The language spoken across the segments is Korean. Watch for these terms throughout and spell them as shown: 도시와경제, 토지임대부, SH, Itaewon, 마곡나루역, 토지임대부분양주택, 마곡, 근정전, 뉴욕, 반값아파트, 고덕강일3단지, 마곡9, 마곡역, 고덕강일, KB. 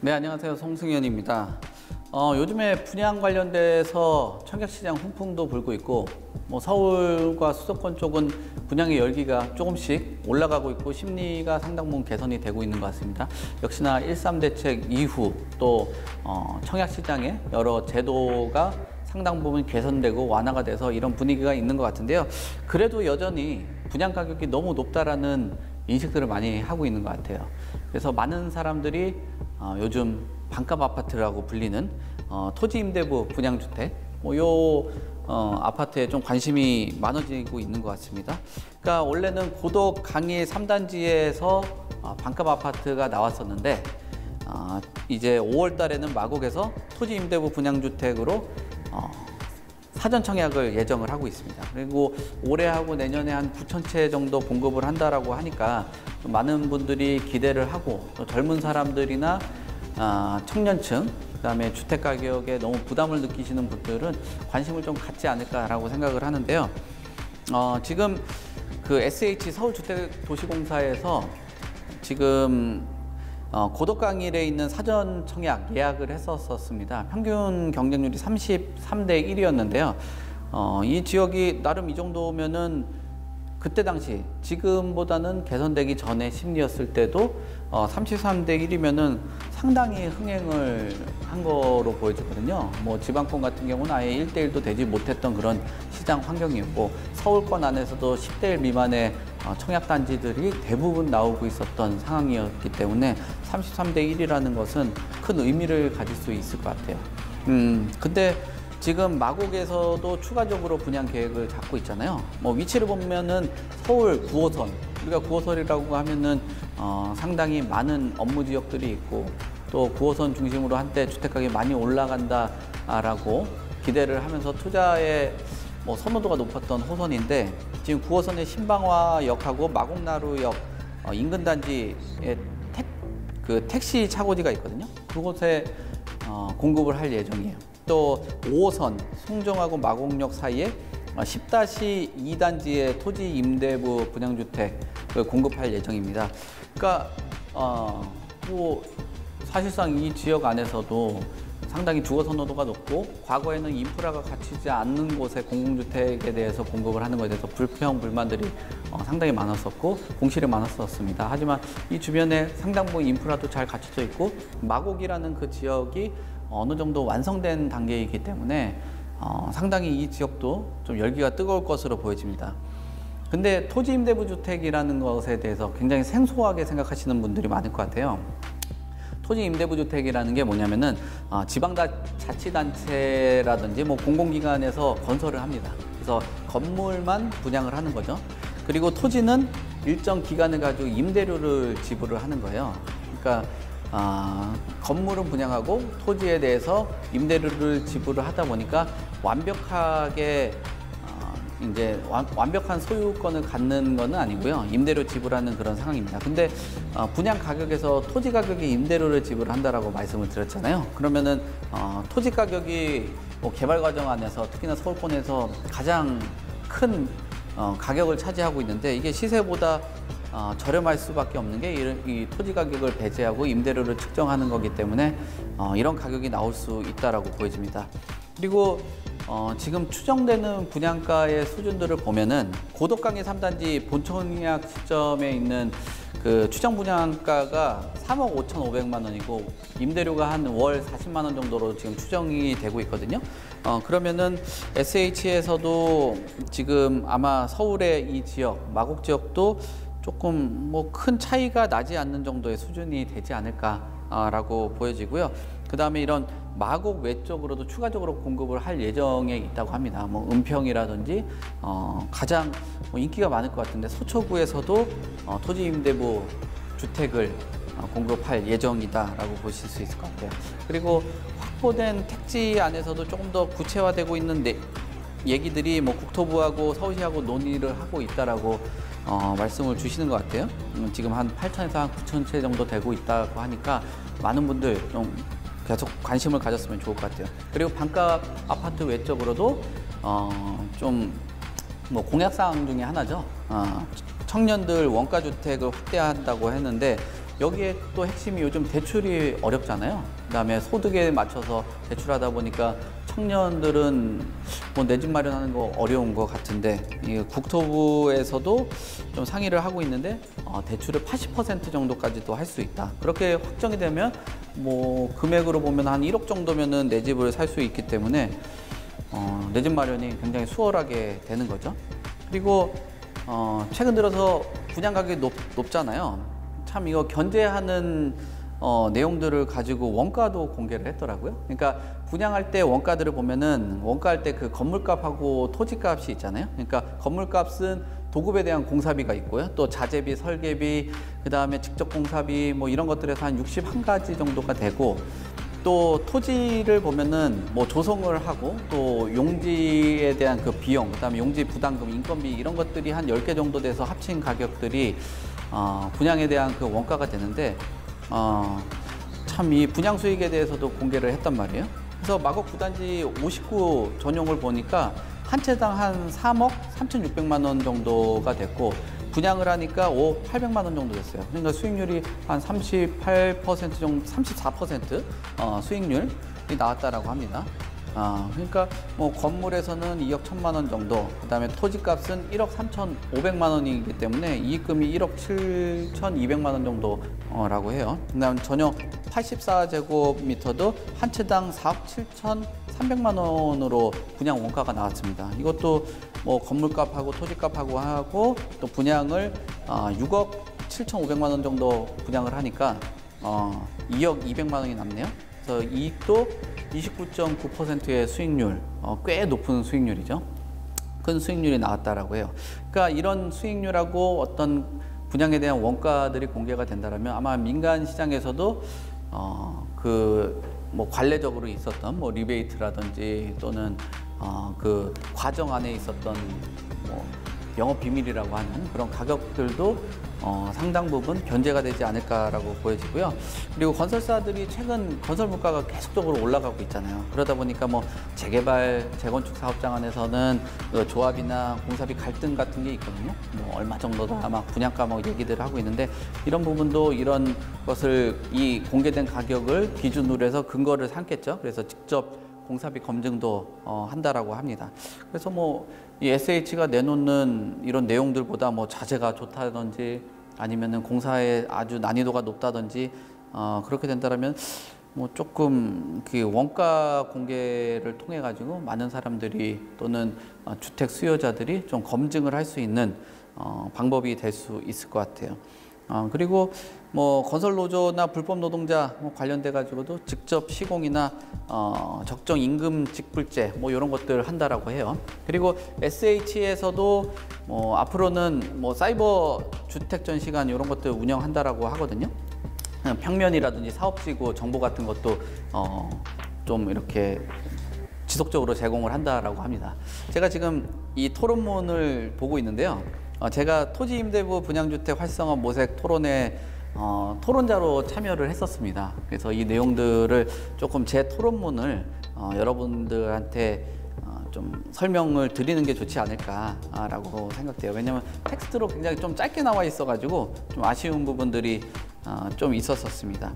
네, 안녕하세요. 송승현입니다. 요즘에 분양 관련돼서 청약시장 훈풍도 불고 있고, 뭐 서울과 수도권 쪽은 분양의 열기가 조금씩 올라가고 있고, 심리가 상당 부분 개선이 되고 있는 것 같습니다. 역시나 1.3 대책 이후 또 청약시장의 여러 제도가 상당 부분 개선되고 완화가 돼서 이런 분위기가 있는 것 같은데요. 그래도 여전히 분양 가격이 너무 높다라는 인식들을 많이 하고 있는 것 같아요. 그래서 많은 사람들이 요즘 반값 아파트라고 불리는 토지임대부 분양주택, 뭐 아파트에 좀 관심이 많아지고 있는 것 같습니다. 그러니까 원래는 고덕강일 3단지에서 반값 아파트가 나왔었는데, 이제 5월 달에는 마곡에서 토지임대부 분양주택으로 사전 청약을 예정을 하고 있습니다. 그리고 올해하고 내년에 한 9,000채 정도 공급을 한다라고 하니까 많은 분들이 기대를 하고, 또 젊은 사람들이나 청년층, 그다음에 주택 가격에 너무 부담을 느끼시는 분들은 관심을 좀 갖지 않을까라고 생각을 하는데요. 지금 그 SH 서울주택도시공사에서 지금 고덕강일에 있는 사전 청약 예약을 했었습니다. 평균 경쟁률이 33대 1이었는데요. 이 지역이 나름 이 정도면은 그때 당시, 지금보다는 개선되기 전에 심리였을 때도 33대 1이면은 상당히 흥행을 한 거로 보여지거든요. 뭐 지방권 같은 경우는 아예 1대 1도 되지 못했던 그런 시장 환경이었고, 서울권 안에서도 10대 1 미만의 청약단지들이 대부분 나오고 있었던 상황이었기 때문에 33대 1이라는 것은 큰 의미를 가질 수 있을 것 같아요. 근데 지금 마곡에서도 추가적으로 분양 계획을 잡고 있잖아요. 뭐 위치를 보면은 서울 9호선, 우리가 9호선이라고 하면은 상당히 많은 업무 지역들이 있고, 또 9호선 중심으로 한때 주택 가격이 많이 올라간다라고 기대를 하면서 투자에 뭐 선호도가 높았던 호선인데, 지금 9호선의 신방화역하고 마곡나루역 인근 단지에 그 택시 차고지가 있거든요. 그곳에 공급을 할 예정이에요. 또 5호선 송정하고 마곡역 사이에 10-2단지의 토지 임대부 분양주택을 공급할 예정입니다. 그러니까 뭐 사실상 이 지역 안에서도 상당히 주거 선호도가 높고, 과거에는 인프라가 갖추지 않는 곳에 공공주택에 대해서 공급을 하는 것에 대해서 불평, 불만들이 상당히 많았었고, 공실이 많았었습니다. 하지만 이 주변에 상당 부분 인프라도 잘 갖춰져 있고, 마곡이라는 그 지역이 어느 정도 완성된 단계이기 때문에 상당히 이 지역도 좀 열기가 뜨거울 것으로 보여집니다. 근데 토지임대부주택이라는 것에 대해서 굉장히 생소하게 생각하시는 분들이 많을 것 같아요. 토지임대부주택이라는 게 뭐냐면은 지방자치단체라든지 뭐 공공기관에서 건설을 합니다. 그래서 건물만 분양을 하는 거죠. 그리고 토지는 일정 기간을 가지고 임대료를 지불을 하는 거예요. 그러니까 건물은 분양하고 토지에 대해서 임대료를 지불을 하다 보니까 완벽하게 이제 완벽한 소유권을 갖는 건 아니고요. 임대료 지불하는 그런 상황입니다. 근데 분양 가격에서 토지 가격에 임대료를 지불한다라고 말씀을 드렸잖아요. 그러면은 토지 가격이 뭐 개발 과정 안에서 특히나 서울권에서 가장 큰 가격을 차지하고 있는데, 이게 시세보다 저렴할 수밖에 없는 게 이 토지 가격을 배제하고 임대료를 측정하는 거기 때문에 이런 가격이 나올 수 있다라고 보여집니다. 그리고 지금 추정되는 분양가의 수준들을 보면은 고덕강일 3단지 본청약 시점에 있는 그 추정 분양가가 3억 5,500만 원이고, 임대료가 한 월 40만 원 정도로 지금 추정이 되고 있거든요. 그러면은 SH에서도 지금 아마 서울의 이 지역, 마곡 지역도 조금 뭐 큰 차이가 나지 않는 정도의 수준이 되지 않을까라고 보여지고요. 그 다음에 이런 마곡 외쪽으로도 추가적으로 공급을 할 예정에 있다고 합니다. 뭐 은평이라든지 가장 인기가 많을 것 같은데 서초구에서도 토지임대부 주택을 공급할 예정이다라고 보실 수 있을 것 같아요. 그리고 확보된 택지 안에서도 조금 더 구체화되고 있는 얘기들이 뭐 국토부하고 서울시하고 논의를 하고 있다라고 말씀을 주시는 것 같아요. 지금 한 8,000에서 한 9,000채 정도 되고 있다고 하니까 많은 분들 좀 계속 관심을 가졌으면 좋을 것 같아요. 그리고 반값 아파트 외적으로도 좀 뭐 공약사항 중에 하나죠. 청년들 원가주택을 확대한다고 했는데, 여기에 또 핵심이 요즘 대출이 어렵잖아요. 그다음에 소득에 맞춰서 대출하다 보니까 청년들은 뭐 내 집 마련하는 거 어려운 것 같은데, 이 국토부에서도 좀 상의를 하고 있는데 대출을 80% 정도까지도 할 수 있다. 그렇게 확정이 되면 뭐 금액으로 보면 한 1억 정도면은 내 집을 살 수 있기 때문에 내 집 마련이 굉장히 수월하게 되는 거죠. 그리고 최근 들어서 분양 가격이 높잖아요. 참 이거 견제하는 내용들을 가지고 원가도 공개를 했더라고요. 그러니까 분양할 때 원가들을 보면은 원가할 때 그 건물값하고 토지값이 있잖아요. 그러니까 건물값은 도급에 대한 공사비가 있고요. 또 자재비, 설계비, 그 다음에 직접 공사비 뭐 이런 것들에서 한 61가지 정도가 되고, 또 토지를 보면은 뭐 조성을 하고 또 용지에 대한 그 비용, 그 다음에 용지 부담금, 인건비 이런 것들이 한 10개 정도 돼서 합친 가격들이 분양에 대한 그 원가가 되는데, 참 이 분양 수익에 대해서도 공개를 했단 말이에요. 그래서 마곡 9단지 59 전용을 보니까 한 채당 한 3억 3,600만 원 정도가 됐고, 분양을 하니까 5억 800만 원 정도 됐어요. 그러니까 수익률이 한 38% 정도, 34% 수익률이 나왔다라고 합니다. 그러니까 뭐 건물에서는 2억 1천만 원 정도, 그 다음에 토지값은 1억 3,500만 원이기 때문에 이익금이 1억 7,200만 원 정도라고 해요. 그 다음 전용 84제곱미터도 한 채당 4억 7,300만 원으로 분양 원가가 나왔습니다. 이것도 뭐 건물값하고 토지값하고 하고 또 분양을 6억 7,500만 원 정도 분양을 하니까 2억 200만 원이 남네요. 그래서 이익도 29.9%의 수익률, 꽤 높은 수익률이죠. 큰 수익률이 나왔다라고 해요. 그러니까 이런 수익률하고 어떤 분양에 대한 원가들이 공개가 된다면 아마 민간 시장에서도 뭐 관례적으로 있었던 뭐 리베이트라든지 또는 그 과정 안에 있었던 뭐 영업 비밀이라고 하는 그런 가격들도 상당 부분 견제가 되지 않을까라고 보여지고요. 그리고 건설사들이 최근 건설 물가가 계속적으로 올라가고 있잖아요. 그러다 보니까 뭐 재개발, 재건축 사업장 안에서는 그 조합이나 공사비 갈등 같은 게 있거든요. 뭐 얼마 정도다 막 분양가 막 얘기들을 하고 있는데, 이런 부분도 이런 것을 이 공개된 가격을 기준으로 해서 근거를 삼겠죠. 그래서 직접 공사비 검증도 한다라고 합니다. 그래서 뭐 이 SH가 내놓는 이런 내용들보다 뭐 자재가 좋다든지 아니면은 공사에 아주 난이도가 높다든지 그렇게 된다면 뭐 조금 그 원가 공개를 통해 가지고 많은 사람들이 또는 주택 수요자들이 좀 검증을 할 수 있는 방법이 될 수 있을 것 같아요. 그리고 뭐 건설 노조나 불법 노동자 관련돼 가지고도 직접 시공이나 적정 임금 직불제 뭐 이런 것들 한다라고 해요. 그리고 SH에서도 뭐 앞으로는 뭐 사이버 주택 전시관 이런 것들 운영한다라고 하거든요. 평면이라든지 사업지구 정보 같은 것도 좀 이렇게 지속적으로 제공을 한다라고 합니다. 제가 지금 이 토론문을 보고 있는데요. 제가 토지임대부 분양주택 활성화 모색 토론회 토론자로 참여를 했었습니다. 그래서 이 내용들을 조금 제 토론문을 여러분들한테 좀 설명을 드리는 게 좋지 않을까라고 생각돼요. 왜냐하면 텍스트로 굉장히 좀 짧게 나와 있어가지고 좀 아쉬운 부분들이 좀 있었었습니다.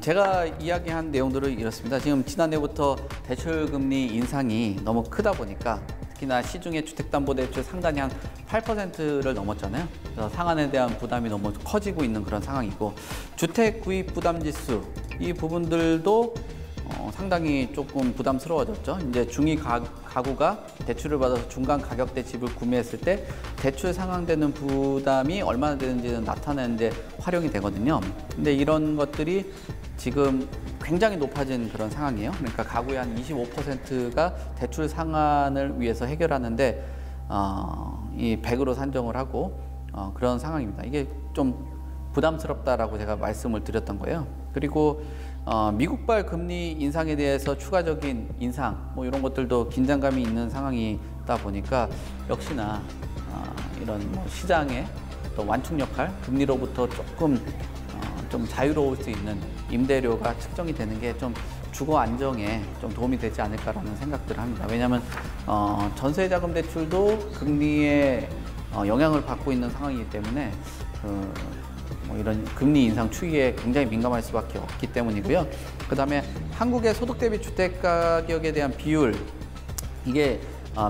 제가 이야기한 내용들은 이렇습니다. 지금 지난해부터 대출금리 인상이 너무 크다 보니까 특히나 시중의 주택담보대출 상단이 한 8%를 넘었잖아요. 그래서 상한에 대한 부담이 너무 커지고 있는 그런 상황이고, 주택구입부담지수 이 부분들도 상당히 조금 부담스러워졌죠. 이제 중위 가구가 대출을 받아서 중간 가격대 집을 구매했을 때 대출 상황되는 부담이 얼마나 되는지는 나타내는데 활용이 되거든요. 근데 이런 것들이 지금 굉장히 높아진 그런 상황이에요. 그러니까 가구의 한 25%가 대출 상한을 위해서 해결하는데 이 100으로 산정을 하고 그런 상황입니다. 이게 좀 부담스럽다라고 제가 말씀을 드렸던 거예요. 그리고 미국발 금리 인상에 대해서 추가적인 인상 뭐 이런 것들도 긴장감이 있는 상황이다 보니까 역시나 이런 뭐 시장의 또 완충 역할, 금리로부터 조금 좀 자유로울 수 있는 임대료가 측정이 되는 게 좀 주거 안정에 좀 도움이 되지 않을까라는 생각들을 합니다. 왜냐하면 전세자금 대출도 금리에 영향을 받고 있는 상황이기 때문에 뭐 이런 금리 인상 추이에 굉장히 민감할 수밖에 없기 때문이고요. 그다음에 한국의 소득 대비 주택 가격에 대한 비율, 이게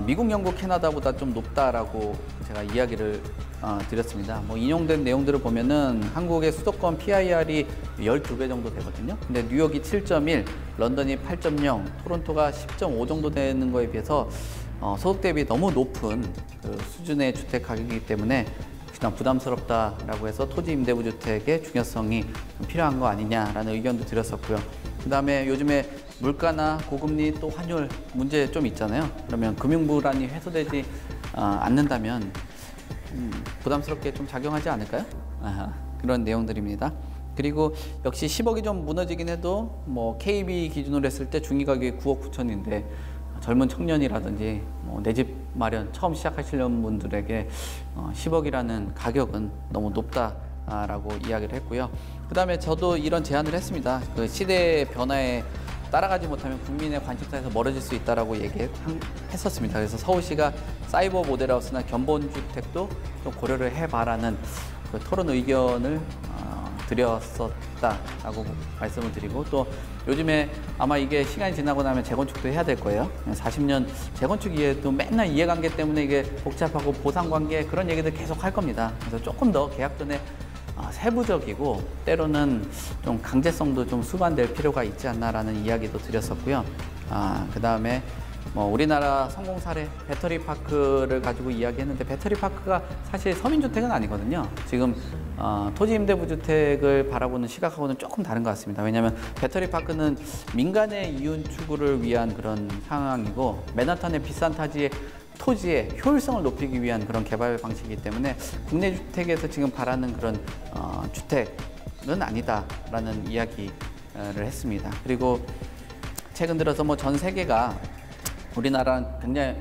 미국, 영국, 캐나다보다 좀 높다라고 제가 이야기를 드렸습니다. 뭐 인용된 내용들을 보면은 한국의 수도권 PIR이 12배 정도 되거든요. 근데 뉴욕이 7.1, 런던이 8.0, 토론토가 10.5 정도 되는 거에 비해서 소득 대비 너무 높은 그 수준의 주택 가격이기 때문에 그냥 부담스럽다라고 해서 토지 임대부 주택의 중요성이 필요한 거 아니냐라는 의견도 드렸었고요. 그다음에 요즘에 물가나 고금리 또 환율 문제 좀 있잖아요. 그러면 금융 불안이 해소되지 않는다면 부담스럽게 좀 작용하지 않을까요? 그런 내용들입니다. 그리고 역시 10억이 좀 무너지긴 해도 뭐 KB 기준으로 했을 때 중위 가격이 9억 9천인데 젊은 청년이라든지 뭐 내 집 마련 처음 시작하시려는 분들에게 10억이라는 가격은 너무 높다라고 이야기를 했고요. 그 다음에 저도 이런 제안을 했습니다. 그 시대의 변화에 따라가지 못하면 국민의 관심사에서 멀어질 수 있다라고 얘기했었습니다. 그래서 서울시가 사이버 모델하우스나 견본주택도 좀 고려를 해봐라는 그 토론 의견을 드렸었다라고 말씀을 드리고, 또 요즘에 아마 이게 시간이 지나고 나면 재건축도 해야 될 거예요. 40년 재건축 이외에도 맨날 이해관계 때문에 이게 복잡하고 보상관계 그런 얘기들 계속 할 겁니다. 그래서 조금 더 계약 전에 세부적이고 때로는 좀 강제성도 좀 수반될 필요가 있지 않나라는 이야기도 드렸었고요. 그 다음에 뭐 우리나라 성공 사례 배터리 파크를 가지고 이야기했는데 배터리 파크가 사실 서민주택은 아니거든요. 지금 토지 임대부 주택을 바라보는 시각하고는 조금 다른 것 같습니다. 왜냐하면 배터리 파크는 민간의 이윤 추구를 위한 그런 상황이고 맨하탄의 비싼 타지에 토지의 효율성을 높이기 위한 그런 개발 방식이기 때문에 국내 주택에서 지금 바라는 그런 주택은 아니다라는 이야기를 했습니다. 그리고 최근 들어서 뭐 전 세계가 우리나라랑 굉장히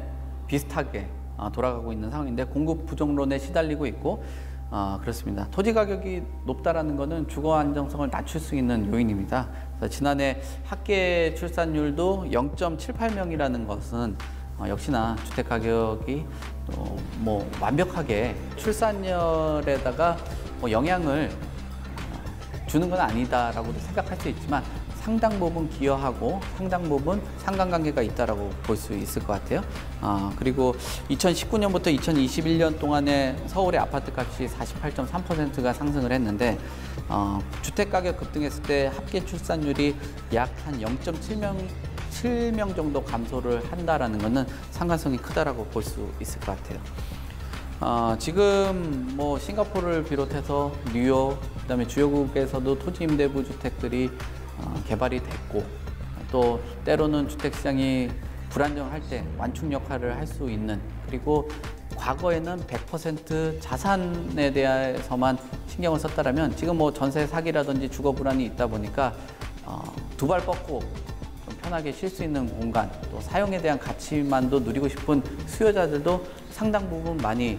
비슷하게 돌아가고 있는 상황인데 공급 부족론에 시달리고 있고 그렇습니다. 토지 가격이 높다라는 것은 주거 안정성을 낮출 수 있는 요인입니다. 그래서 지난해 학계 출산율도 0.78명이라는 것은 역시나 주택 가격이 뭐 완벽하게 출산율에다가 뭐 영향을 주는 건 아니다라고도 생각할 수 있지만 상당 부분 기여하고 상당 부분 상관관계가 있다라고 볼 수 있을 것 같아요. 그리고 2019년부터 2021년 동안에 서울의 아파트값이 48.3%가 상승을 했는데 주택 가격 급등했을 때 합계 출산율이 약 한 0.7명 정도 감소를 한다라는 것은 상관성이 크다라고 볼 수 있을 것 같아요. 지금 뭐 싱가포르를 비롯해서 뉴욕, 그다음에 주요국에서도 토지 임대부 주택들이 개발이 됐고 또 때로는 주택 시장이 불안정할 때 완충 역할을 할 수 있는, 그리고 과거에는 100% 자산에 대해서만 신경을 썼다라면 지금 뭐 전세 사기라든지 주거 불안이 있다 보니까 두 발 뻗고 편하게 쉴 수 있는 공간, 또 사용에 대한 가치만도 누리고 싶은 수요자들도 상당 부분 많이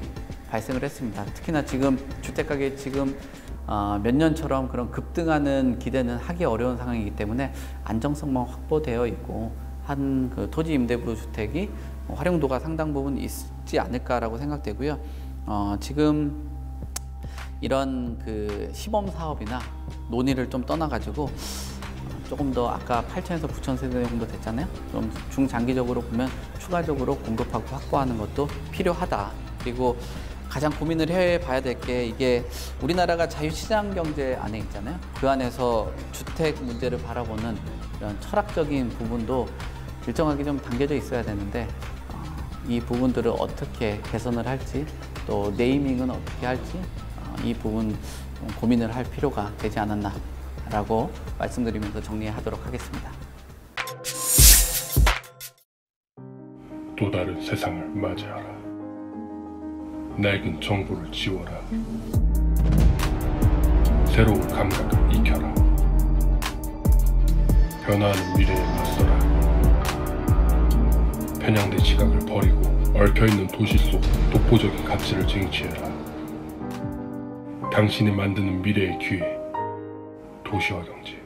발생을 했습니다. 특히나 지금 주택가격이 지금 몇 년처럼 그런 급등하는 기대는 하기 어려운 상황이기 때문에 안정성만 확보되어 있고 한 그 토지 임대부 주택이 활용도가 상당 부분 있지 않을까라고 생각되고요. 지금 이런 그 시범 사업이나 논의를 좀 떠나가지고 조금 더 아까 8천에서 9천 세대 정도 됐잖아요. 좀 중장기적으로 보면 추가적으로 공급하고 확보하는 것도 필요하다. 그리고 가장 고민을 해봐야 될 게 이게 우리나라가 자유시장 경제 안에 있잖아요. 그 안에서 주택 문제를 바라보는 이런 철학적인 부분도 일정하게 좀 당겨져 있어야 되는데 이 부분들을 어떻게 개선을 할지 또 네이밍은 어떻게 할지 이 부분 고민을 할 필요가 되지 않았나라고 말씀드리면서 정리하도록 하겠습니다. 또 다른 세상을 맞이하라. 낡은 정보를 지워라. 새로운 감각을 익혀라. 변화하는 미래에 맞서라. 편향된 시각을 버리고 얽혀있는 도시 속 독보적인 가치를 쟁취해라. 당신이 만드는 미래의 기회, 도시와 경제.